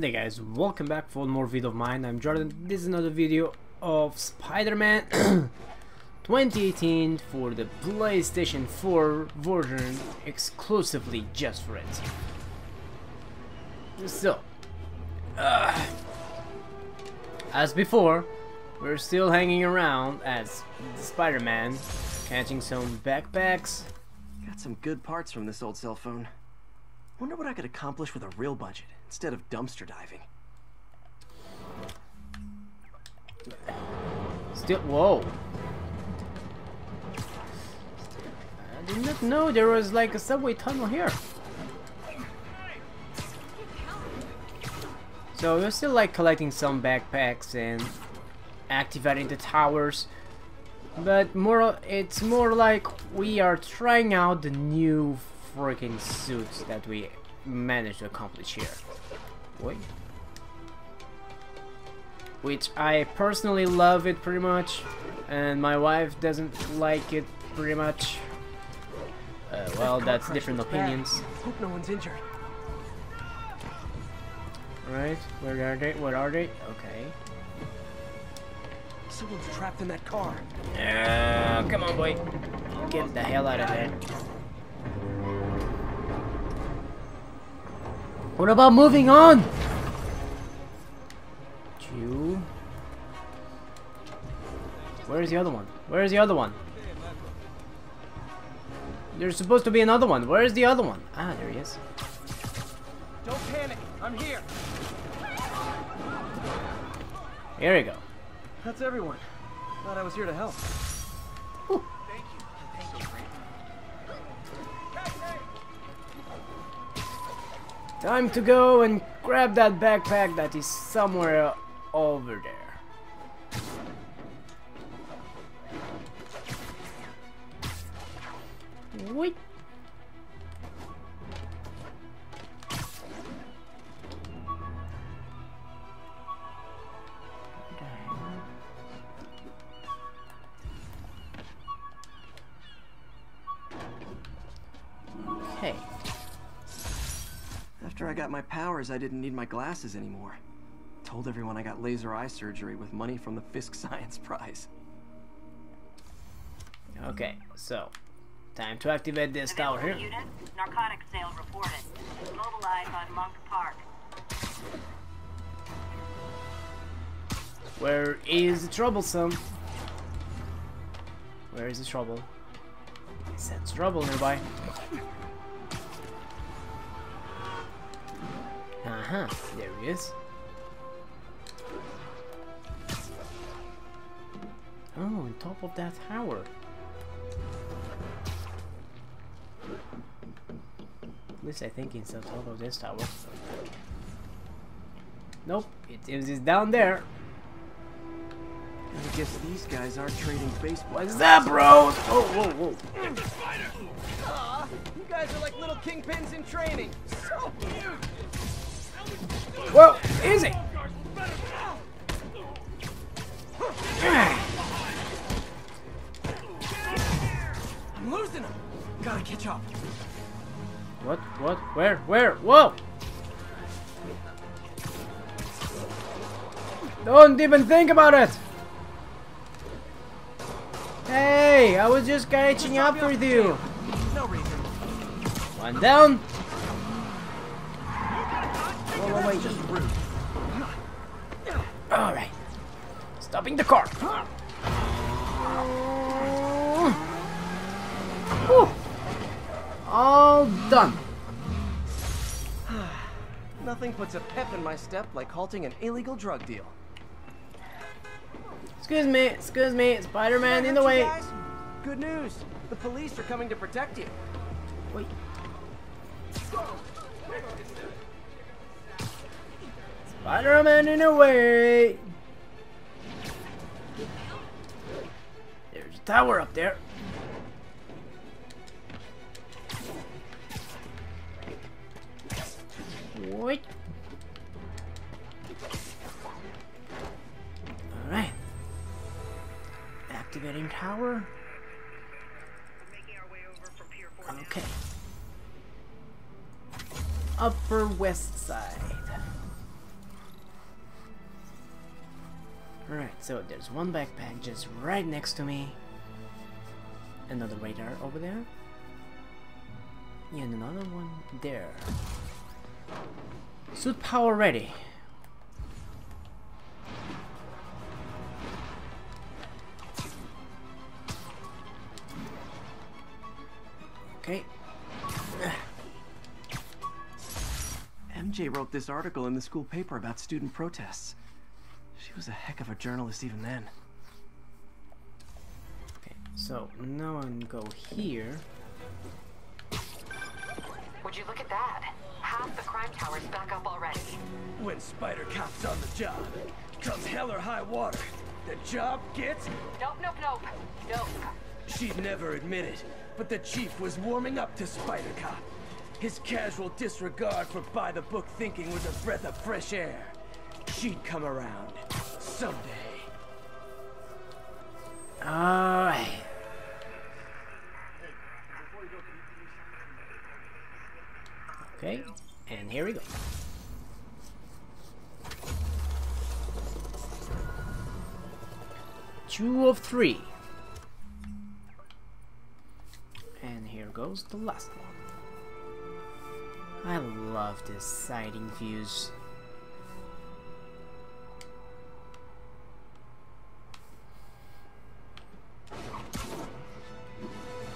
Hey guys, welcome back for more video of mine. I'm Jordan. This is another video of Spider-Man 2018 for the PlayStation 4 version, exclusively just for it. So, as before, we're still hanging around as Spider-Man, catching some backpacks. Got some good parts from this old cell phone. Wonder what I could accomplish with a real budget instead of dumpster diving. Still, whoa! I did not know there was like a subway tunnel here. So we're still like collecting some backpacks and activating the towers, but it's more like we are trying out the new freaking suits that we managed to accomplish here. Wait. Which I personally love it pretty much, and my wife doesn't like it pretty much. Well, that's different opinions. Hope no one's injured. Right? Where are they? What are they? Okay. Someone's trapped in that car. Come on, boy. Get the hell out of there. What about moving on? Two. Where's the other one? Where's the other one? There's supposed to be another one. Where's the other one? Ah, there he is. Don't panic. I'm here. Here we go. That's everyone. Thought I was here to help. Whew. Time to go and grab that backpack that is somewhere over there. Wait. I got my powers, I didn't need my glasses anymore. Told everyone I got laser eye surgery with money from the Fisk Science Prize. Okay, so time to activate this tower here. Unit, narcotic sale reported. Mobilize on Monk Park. Where is the troublesome? Where is the trouble? Is that trouble nearby? Uh-huh, there he is. Oh, on top of that tower. At least I think it's on top of this tower. Nope, it's down there. I guess these guys aren't trading baseball. What's that, bro? Oh, whoa, whoa. It's a spider! Aw, you guys are like little kingpins in training. So cute! Whoa, easy! I'm losing him. Gotta catch up. What? Where? Whoa! Don't even think about it! Hey, I was just catching up with you. No reason. One down. Alright. Stopping the car. Whew. All done. Nothing puts a pep in my step like halting an illegal drug deal. Excuse me, Spider-Man in the way. Guys? Good news. The police are coming to protect you. Wait. Spider-Man in a way! There's a tower up there. What? Alright. Activating tower. Okay. Upper West Side. Alright, so there's one backpack just right next to me. Another radar over there. Yeah, and another one there. Suit power ready. Okay. MJ wrote this article in the school paper about student protests. She was a heck of a journalist even then. Okay, so now I'm gonna go here. Would you look at that? Half the crime tower's back up already. When Spider Cop's on the job, comes hell or high water, the job gets... Nope, nope, nope, nope. She'd never admit it, but the chief was warming up to Spider Cop. His casual disregard for by-the-book thinking was a breath of fresh air. She'd come around someday. Alright. Okay, and here we go. Two of three. And here goes the last one. I love these sighting views.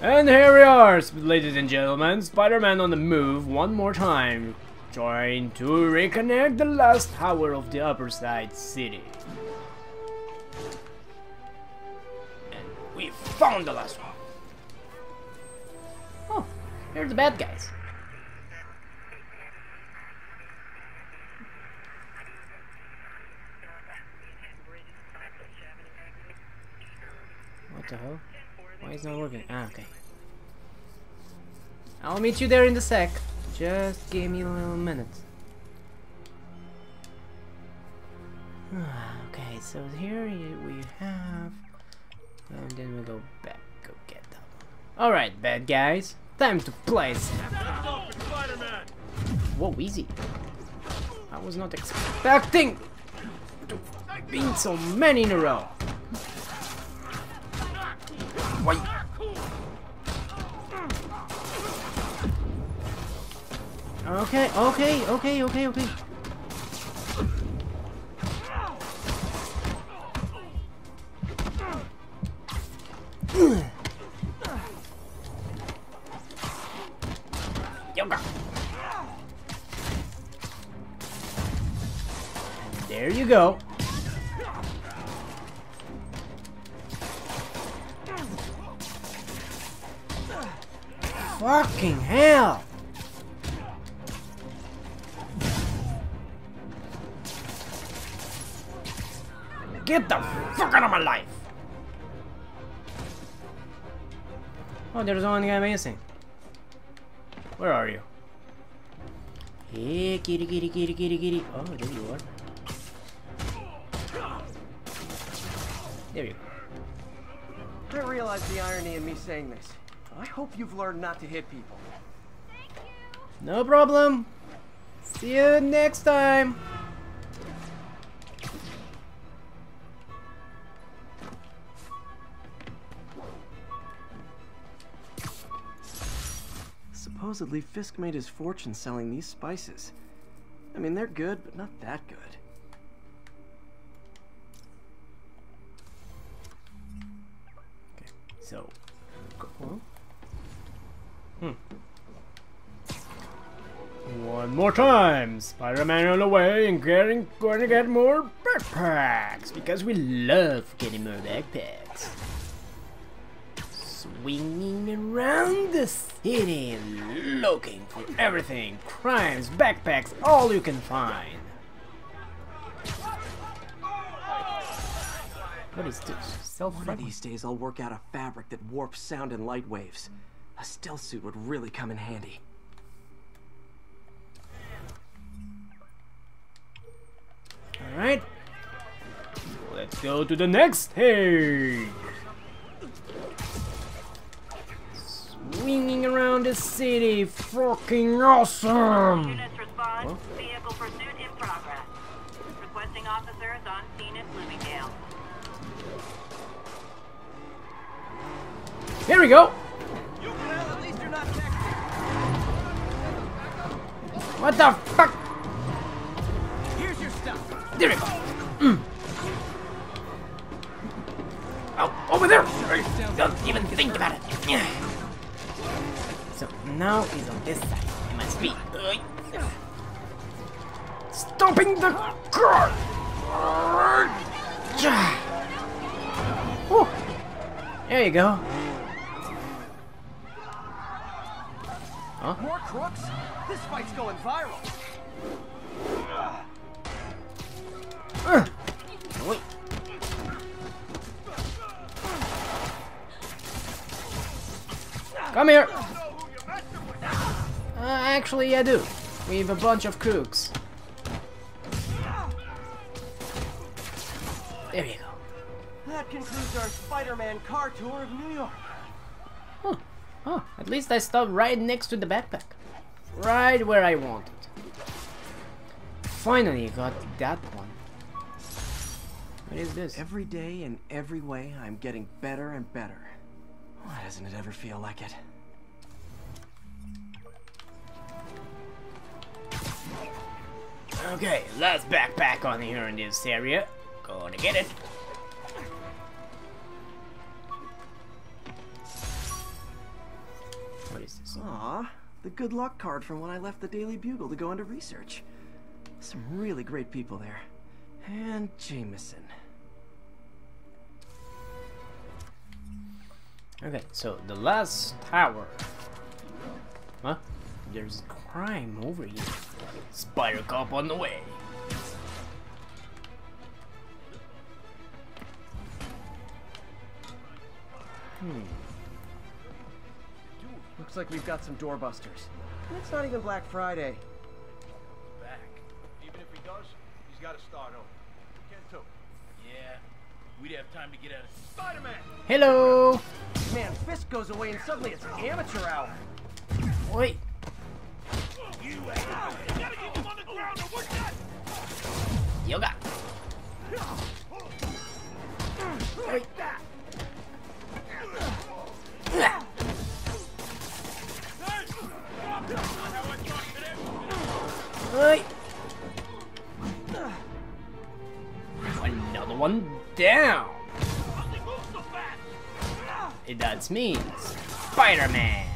And here we are, ladies and gentlemen, Spider-Man on the move one more time, trying to reconnect the last tower of the Upper Side City. And we found the last one. Oh, here's the bad guys. What the hell? Why is it not working? Ah, okay. I'll meet you there in a sec. Just give me a little minute. Okay, so here we have... And then we go back. Go get that one. Alright, bad guys. Time to play some. Whoa, easy. I was not expecting to beat so many in a row. Why? Okay, okay, okay, okay, okay. Yoga. There you go. Fucking hell! Get the fuck out of my life! Oh, there's one guy missing. Where are you? Hey, kitty, kitty, kitty, kitty, kitty. Oh, there you are. There you go. I realize the irony in me saying this. I hope you've learned not to hit people. Thank you. No problem. See you next time. Supposedly, Fisk made his fortune selling these spices. I mean, they're good, but not that good. Okay, so... Cool. One more time, Spider-Man on the way and going to get more backpacks because we love getting more backpacks. Swinging around the city, looking for everything, crimes, backpacks, all you can find. What is this? One of these days I'll work out a fabric that warps sound and light waves. A stealth suit would really come in handy. Alright. Let's go to the next stage. Swinging around the city. Fucking awesome. Units respond. Vehicle pursuit in progress. Requesting Responding officers on scene at Blooming Dale. Here we go! What the fuck? Here's your stuff. There it is. Oh, over there! Don't even think about it. So now he's on this side. It must be stopping the car. Oh, there you go. Huh? More crooks? This fight's going viral. Wait. Come here. Actually, I do. We have a bunch of crooks. There you go. That concludes our Spider-Man car tour of New York. Huh. Oh, at least I stopped right next to the backpack. Right where I wanted. Finally got that one. What is this? Every day in every way I'm getting better and better. Why doesn't it ever feel like it? Okay, last backpack on here in this area. Gonna get it. What is this? Aw, the good luck card from when I left the Daily Bugle to go into research. Some really great people there. And Jameson. Okay, so the last tower. Huh? There's crime over here. Spider Cop on the way. Looks like we've got some doorbusters. It's not even Black Friday. Back. Even if he does, he's got to start over. We can too. Yeah, we'd have time to get out of Spider-Man. Hello. Man, Fisk goes away and suddenly it's amateur hour. Wait. You gotta keep him on the ground or we're dead. Yoga. Wait. Another one down. It does mean Spider-Man.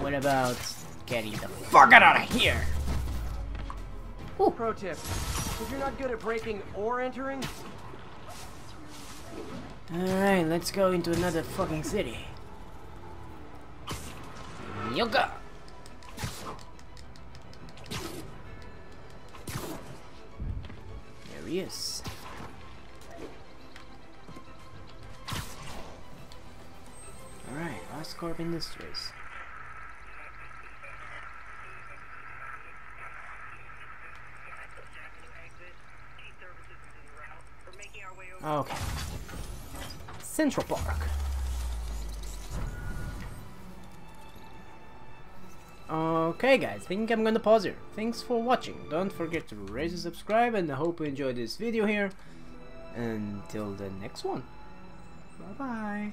What about getting the fuck out of here? Ooh. Pro tip: if you're not good at breaking or entering. Alright, let's go into another fucking city. Yoga! There he is. Alright, Oscorp Industries. Okay. Central Park. Okay guys, I think I'm gonna pause here. Thanks for watching. Don't forget to rate and subscribe, and I hope you enjoyed this video here. Until the next one. Bye bye.